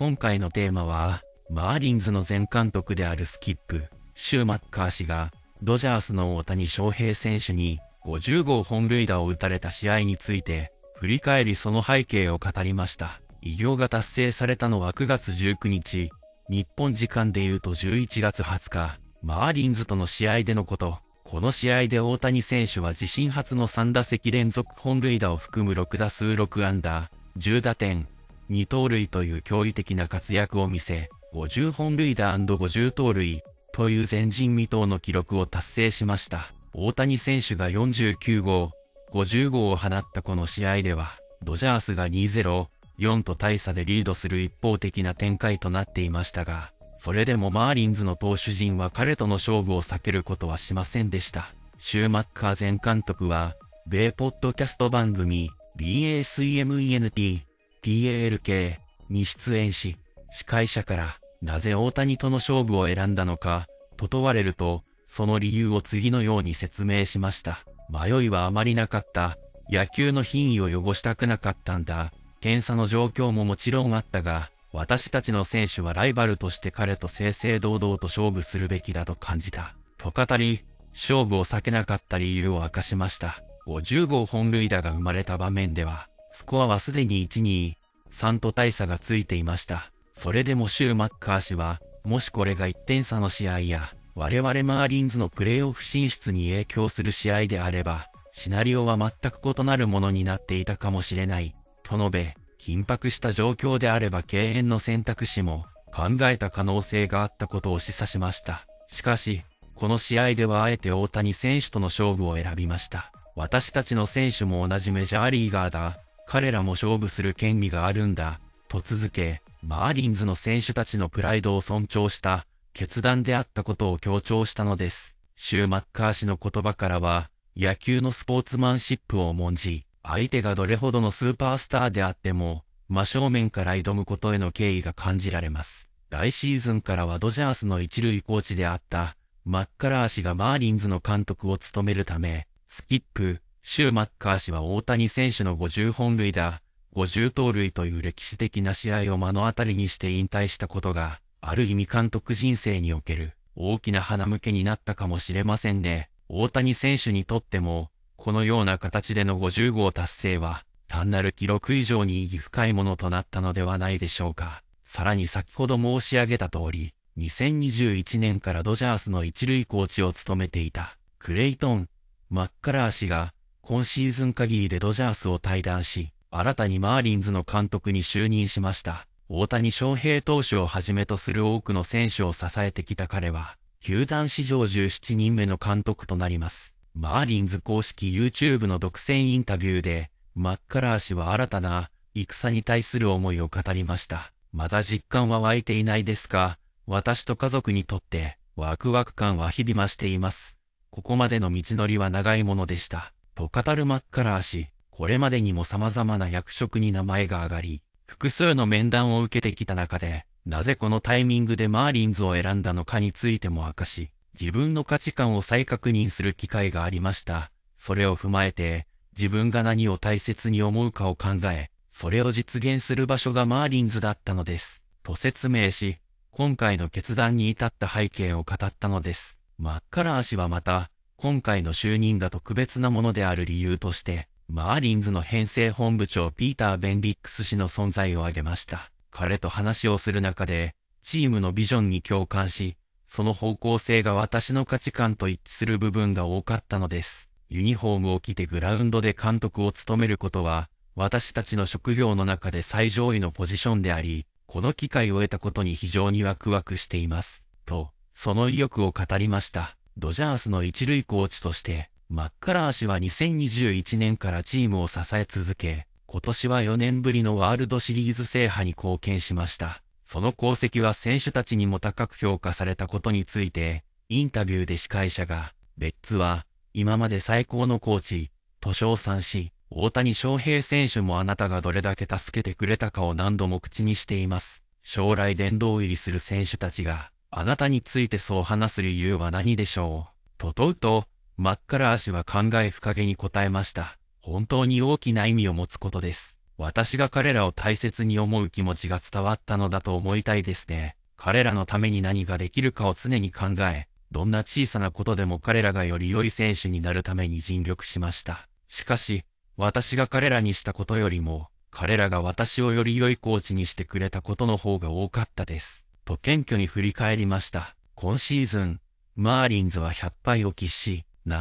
今回のテーマは、マーリンズの前監督であるスキップ・シューマッカー氏が、ドジャースの大谷翔平選手に50号本塁打を打たれた試合について、振り返りその背景を語りました。偉業が達成されたのは9月19日、日本時間でいうと11月20日、マーリンズとの試合でのこと。この試合で大谷選手は自身初の3打席連続本塁打を含む6打数6安打、10打点、2盗塁という驚異的な活躍を見せ、50本塁打50盗塁という前人未到の記録を達成しました。大谷選手が49号、50号を放ったこの試合では、ドジャースが 2-0-4 と大差でリードする一方的な展開となっていましたが、それでもマーリンズの投手陣は彼との勝負を避けることはしませんでした。シューマッカー前監督は、米ポッドキャスト番組、Basement、P.A.L.K. に出演し、司会者から、なぜ大谷との勝負を選んだのか、と問われると、その理由を次のように説明しました。迷いはあまりなかった。野球の品位を汚したくなかったんだ。検査の状況ももちろんあったが、私たちの選手はライバルとして彼と正々堂々と勝負するべきだと感じた。と語り、勝負を避けなかった理由を明かしました。50号本塁打が生まれた場面では、スコアはすでに 1-2-3 と大差がついていました。それでもシューマッカー氏は、もしこれが1点差の試合や、我々マーリンズのプレーオフ進出に影響する試合であれば、シナリオは全く異なるものになっていたかもしれない、と述べ、緊迫した状況であれば敬遠の選択肢も考えた可能性があったことを示唆しました。しかし、この試合ではあえて大谷選手との勝負を選びました。私たちの選手も同じメジャーリーガーだ。彼らも勝負する権利があるんだ。と続け、マーリンズの選手たちのプライドを尊重した決断であったことを強調したのです。シューマッカー氏の言葉からは、野球のスポーツマンシップを重んじ、相手がどれほどのスーパースターであっても、真正面から挑むことへの敬意が感じられます。来シーズンからはドジャースの一塁コーチであった、マッカラー氏がマーリンズの監督を務めるため、スキップ・シューマッカー氏は大谷選手の50本塁打、50盗塁という歴史的な試合を目の当たりにして引退したことが、ある意味監督人生における大きな花向けになったかもしれませんね。大谷選手にとっても、このような形での50号達成は、単なる記録以上に意義深いものとなったのではないでしょうか。さらに先ほど申し上げた通り、2021年からドジャースの一塁コーチを務めていた、クレイトン・マッカラー氏が、今シーズン限りでドジャースを退団し、新たにマーリンズの監督に就任しました。大谷翔平投手をはじめとする多くの選手を支えてきた彼は、球団史上17人目の監督となります。マーリンズ公式 YouTube の独占インタビューで、マッカラー氏は新たな戦に対する思いを語りました。まだ実感は湧いていないですが、私と家族にとってワクワク感は日々増しています。ここまでの道のりは長いものでした。と語るマッカラー氏、これまでにも様々な役職に名前が上がり、複数の面談を受けてきた中で、なぜこのタイミングでマーリンズを選んだのかについても明かし、自分の価値観を再確認する機会がありました。それを踏まえて、自分が何を大切に思うかを考え、それを実現する場所がマーリンズだったのです。と説明し、今回の決断に至った背景を語ったのです。マッカラー氏はまた、今回の就任が特別なものである理由として、マーリンズの編成本部長ピーター・ベンディックス氏の存在を挙げました。彼と話をする中で、チームのビジョンに共感し、その方向性が私の価値観と一致する部分が多かったのです。ユニフォームを着てグラウンドで監督を務めることは、私たちの職業の中で最上位のポジションであり、この機会を得たことに非常にワクワクしています。と、その意欲を語りました。ドジャースの一塁コーチとして、マッカラー氏は2021年からチームを支え続け、今年は4年ぶりのワールドシリーズ制覇に貢献しました。その功績は選手たちにも高く評価されたことについて、インタビューで司会者が、ベッツは、今まで最高のコーチ、と称賛し、大谷翔平選手もあなたがどれだけ助けてくれたかを何度も口にしています。将来殿堂入りする選手たちが、あなたについてそう話す理由は何でしょう。と問うと、マッカラー氏は感慨深げに答えました。本当に大きな意味を持つことです。私が彼らを大切に思う気持ちが伝わったのだと思いたいですね。彼らのために何ができるかを常に考え、どんな小さなことでも彼らがより良い選手になるために尽力しました。しかし、私が彼らにしたことよりも、彼らが私をより良いコーチにしてくれたことの方が多かったです。と謙虚に振り返りました。今シーズン、マーリンズは100敗を喫し、リ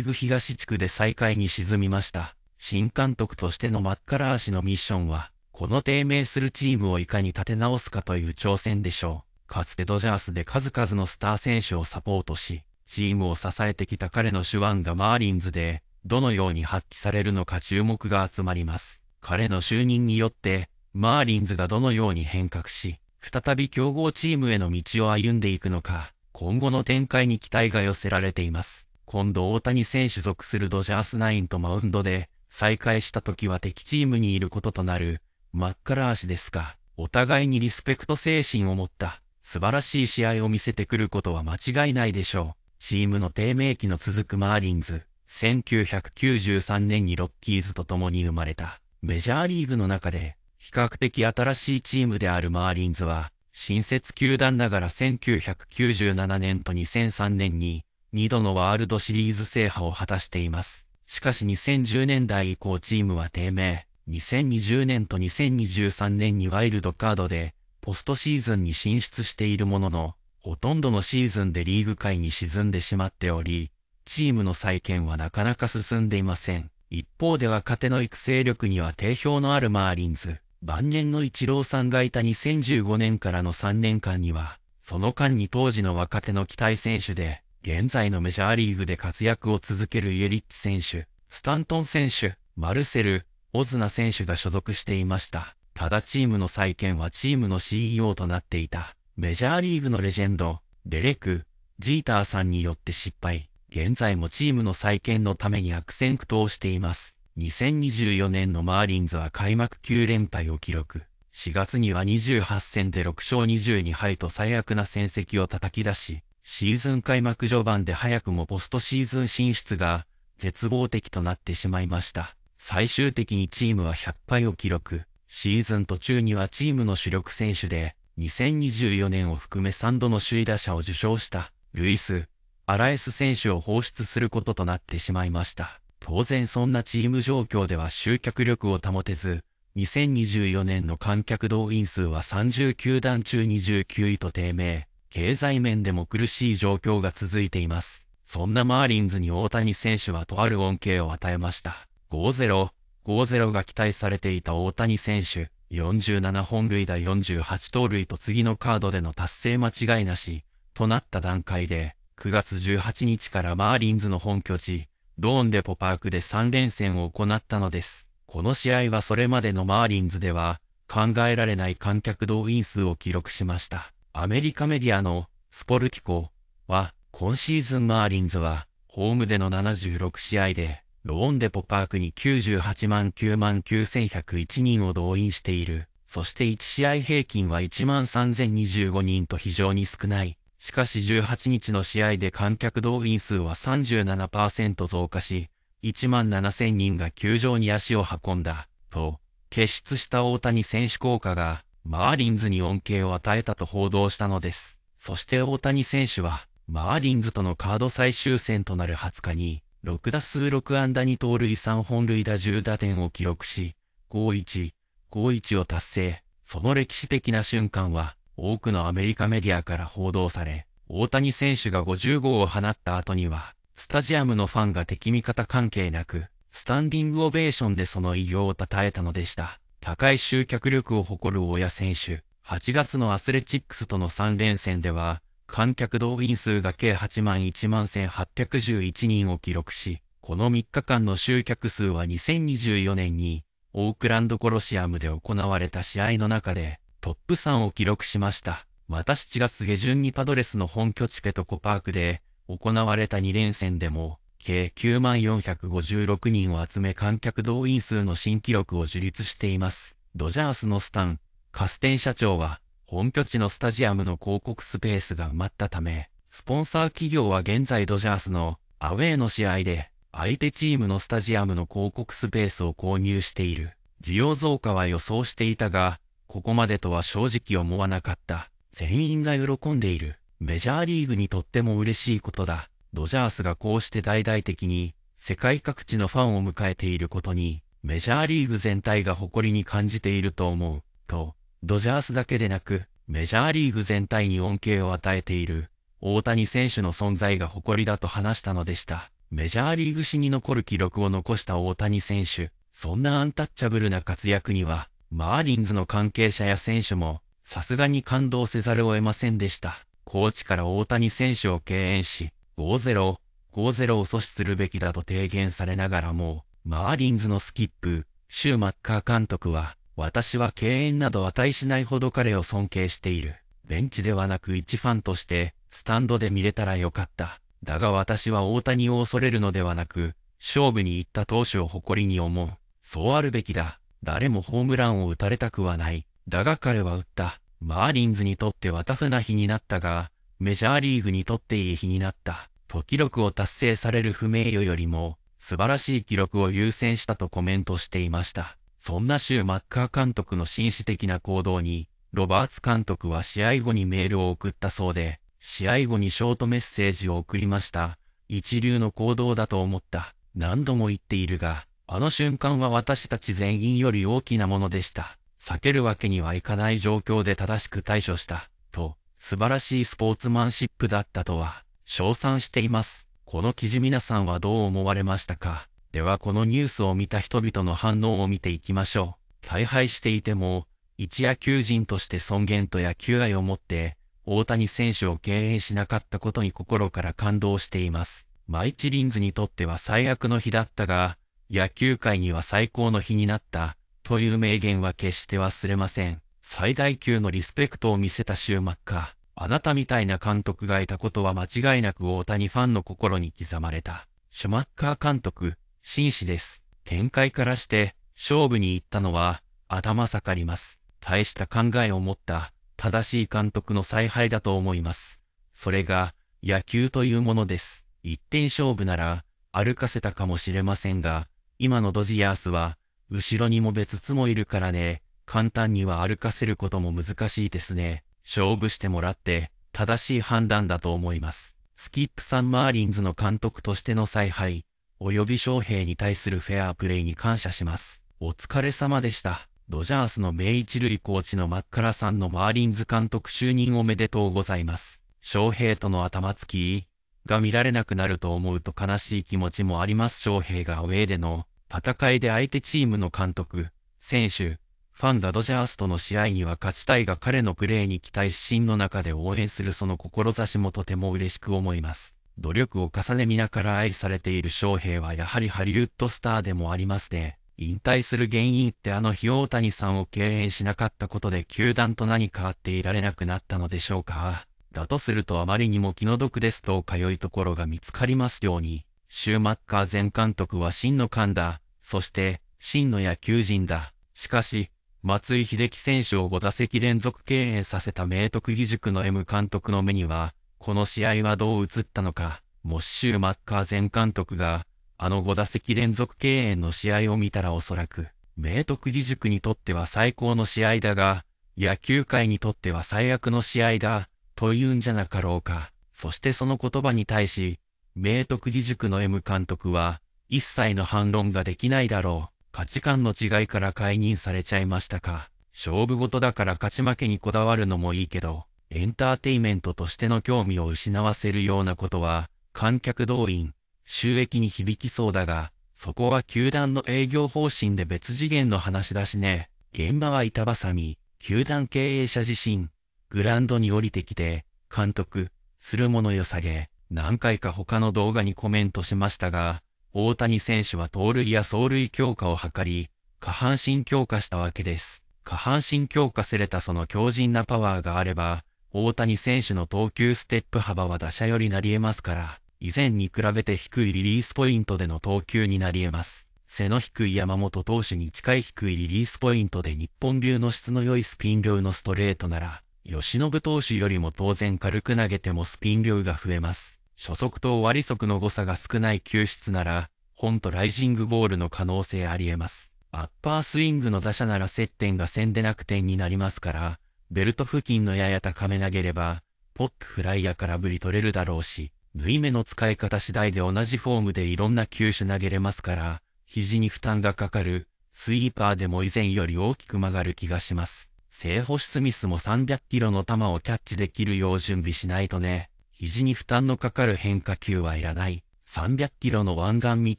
ーグ東地区で最下位に沈みました。新監督としてのマッカラー氏のミッションは、この低迷するチームをいかに立て直すかという挑戦でしょう。かつてドジャースで数々のスター選手をサポートし、チームを支えてきた彼の手腕がマーリンズで、どのように発揮されるのか注目が集まります。彼の就任によって、マーリンズがどのように変革し、再び強豪チームへの道を歩んでいくのか、今後の展開に期待が寄せられています。今度大谷選手属するドジャースナインとマウンドで、再会した時は敵チームにいることとなる、マッカラー氏ですが、お互いにリスペクト精神を持った、素晴らしい試合を見せてくることは間違いないでしょう。チームの低迷期の続くマーリンズ、1993年にロッキーズと共に生まれた、メジャーリーグの中で、比較的新しいチームであるマーリンズは、新設球団ながら1997年と2003年に、2度のワールドシリーズ制覇を果たしています。しかし2010年代以降チームは低迷。2020年と2023年にワイルドカードでポストシーズンに進出しているものの、ほとんどのシーズンでリーグ下位に沈んでしまっており、チームの再建はなかなか進んでいません。一方で若手の育成力には定評のあるマーリンズ。晩年のイチローさんがいた2015年からの3年間には、その間に当時の若手の期待選手で、現在のメジャーリーグで活躍を続けるイエリッチ選手、スタントン選手、マルセル、オズナ選手が所属していました。ただチームの再建はチームの CEO となっていたメジャーリーグのレジェンド、デレク・ジーターさんによって失敗。現在もチームの再建のために悪戦苦闘しています。2024年のマーリンズは開幕9連敗を記録。4月には28戦で6勝22敗と最悪な戦績を叩き出し、シーズン開幕序盤で早くもポストシーズン進出が絶望的となってしまいました。最終的にチームは100敗を記録。シーズン途中にはチームの主力選手で2024年を含め3度の首位打者を受賞したルイス・アラエス選手を放出することとなってしまいました。当然そんなチーム状況では集客力を保てず、2024年の観客動員数は30球団中29位と低迷。経済面でも苦しい状況が続いています。そんなマーリンズに大谷選手はとある恩恵を与えました。5-0が期待されていた大谷選手、47本塁打48盗塁と次のカードでの達成間違いなし、となった段階で、9月18日からマーリンズの本拠地、ローンデポパークで3連戦を行ったのです。この試合はそれまでのマーリンズでは、考えられない観客動員数を記録しました。アメリカメディアのスポルティコは、今シーズンマーリンズは、ホームでの76試合で、ローンデポパークに98万99101人を動員している。そして1試合平均は1万3025人と非常に少ない。しかし18日の試合で観客動員数は 37% 増加し、1万7000人が球場に足を運んだ、と、傑出した大谷選手効果が、マーリンズに恩恵を与えたと報道したのです。そして大谷選手は、マーリンズとのカード最終戦となる20日に、6打数6安打2盗塁3本塁打10打点を記録し、5-1を達成。その歴史的な瞬間は、多くのアメリカメディアから報道され、大谷選手が50号を放った後には、スタジアムのファンが敵味方関係なく、スタンディングオベーションでその偉業を称えたのでした。高い集客力を誇る大谷選手。8月のアスレチックスとの3連戦では、観客動員数が計1181111人を記録し、この3日間の集客数は2024年に、オークランドコロシアムで行われた試合の中で、トップ3を記録しました。また7月下旬にパドレスの本拠地ペトコパークで、行われた2連戦でも、計9万456人を集め観客動員数の新記録を樹立しています。ドジャースのスタン・カステン社長は、本拠地のスタジアムの広告スペースが埋まったため、スポンサー企業は現在ドジャースのアウェーの試合で、相手チームのスタジアムの広告スペースを購入している。需要増加は予想していたが、ここまでとは正直思わなかった。全員が喜んでいる。メジャーリーグにとっても嬉しいことだ。ドジャースがこうして大々的に世界各地のファンを迎えていることに、メジャーリーグ全体が誇りに感じていると思う。と、ドジャースだけでなく、メジャーリーグ全体に恩恵を与えている大谷選手の存在が誇りだと話したのでした。メジャーリーグ史に残る記録を残した大谷選手。そんなアンタッチャブルな活躍には、マーリンズの関係者や選手も、さすがに感動せざるを得ませんでした。コーチから大谷選手を敬遠し、5-0、5-0を阻止するべきだと提言されながらも、マーリンズのスキップ、シューマッカー監督は、私は敬遠など値しないほど彼を尊敬している。ベンチではなく一ファンとして、スタンドで見れたらよかった。だが私は大谷を恐れるのではなく、勝負に行った投手を誇りに思う。そうあるべきだ。誰もホームランを打たれたくはない。だが彼は打った。マーリンズにとってはタフな日になったが、メジャーリーグにとっていい日になった。と記録を達成される不名誉よりも、素晴らしい記録を優先したとコメントしていました。そんなシューマッカー監督の紳士的な行動に、ロバーツ監督は試合後にメールを送ったそうで、試合後にショートメッセージを送りました。一流の行動だと思った。何度も言っているが、あの瞬間は私たち全員より大きなものでした。避けるわけにはいかない状況で正しく対処した。と、素晴らしいスポーツマンシップだったとは、称賛しています。この記事皆さんはどう思われましたか？ではこのニュースを見た人々の反応を見ていきましょう。大敗していても、一野球人として尊厳と野球愛を持って、大谷選手を敬遠しなかったことに心から感動しています。マイチリンズにとっては最悪の日だったが、野球界には最高の日になった、という名言は決して忘れません。最大級のリスペクトを見せたシューマッカー。あなたみたいな監督がいたことは間違いなく大谷ファンの心に刻まれた。シュマッカー監督、紳士です。展開からして、勝負に行ったのは、頭下がります。大した考えを持った、正しい監督の采配だと思います。それが、野球というものです。一点勝負なら、歩かせたかもしれませんが、今のドジャースは、後ろにも別つもいるからね、簡単には歩かせることも難しいですね。勝負してもらって、正しい判断だと思います。スキップさんマーリンズの監督としての采配、及び翔平に対するフェアプレイに感謝します。お疲れ様でした。ドジャースの名一塁コーチのマッカラさんのマーリンズ監督就任おめでとうございます。翔平との頭つきが見られなくなると思うと悲しい気持ちもあります。翔平がアウェーでの戦いで相手チームの監督、選手、ファンがドジャースとの試合には勝ちたいが彼のプレーに期待し心の中で応援するその志もとても嬉しく思います。努力を重ね皆から愛されている翔平はやはりハリウッドスターでもありますね。引退する原因ってあの日大谷さんを敬遠しなかったことで球団と何かあっていられなくなったのでしょうか。だとするとあまりにも気の毒ですとか良いところが見つかりますように。シューマッカー前監督は真の勘だ。そして真の野球人だ。しかし、松井秀喜選手を5打席連続敬遠させた明徳義塾の M 監督の目には、この試合はどう映ったのか。もしシューマッカー前監督が、あの5打席連続敬遠の試合を見たらおそらく、明徳義塾にとっては最高の試合だが、野球界にとっては最悪の試合だ、というんじゃなかろうか。そしてその言葉に対し、明徳義塾の M 監督は、一切の反論ができないだろう。価値観の違いから解任されちゃいましたか。勝負事だから勝ち負けにこだわるのもいいけど、エンターテイメントとしての興味を失わせるようなことは、観客動員、収益に響きそうだが、そこは球団の営業方針で別次元の話だしね。現場は板挟み、球団経営者自身、グラウンドに降りてきて、監督、するものよさげ、何回か他の動画にコメントしましたが、大谷選手は盗塁や走塁強化を図り、下半身強化したわけです。下半身強化せれたその強靭なパワーがあれば、大谷選手の投球ステップ幅は打者よりなり得ますから、以前に比べて低いリリースポイントでの投球になり得ます。背の低い山本投手に近い低いリリースポイントで日本流の質の良いスピン量のストレートなら、吉信投手よりも当然軽く投げてもスピン量が増えます。初速と終わり速の誤差が少ない球質なら、ホンとライジングボールの可能性あり得ます。アッパースイングの打者なら接点が線でなく点になりますから、ベルト付近のやや高め投げれば、ポップフライや空振り取れるだろうし、縫い目の使い方次第で同じフォームでいろんな球種投げれますから、肘に負担がかかる、スイーパーでも以前より大きく曲がる気がします。正捕手スミスも300キロの球をキャッチできるよう準備しないとね。肘に負担のかかる変化球はいらない。300キロの湾岸ミッ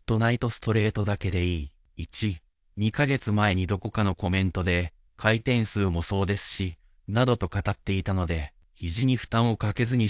ドナイトストレートだけでいい。2ヶ月前にどこかのコメントで、回転数もそうですし、などと語っていたので、肘に負担をかけずに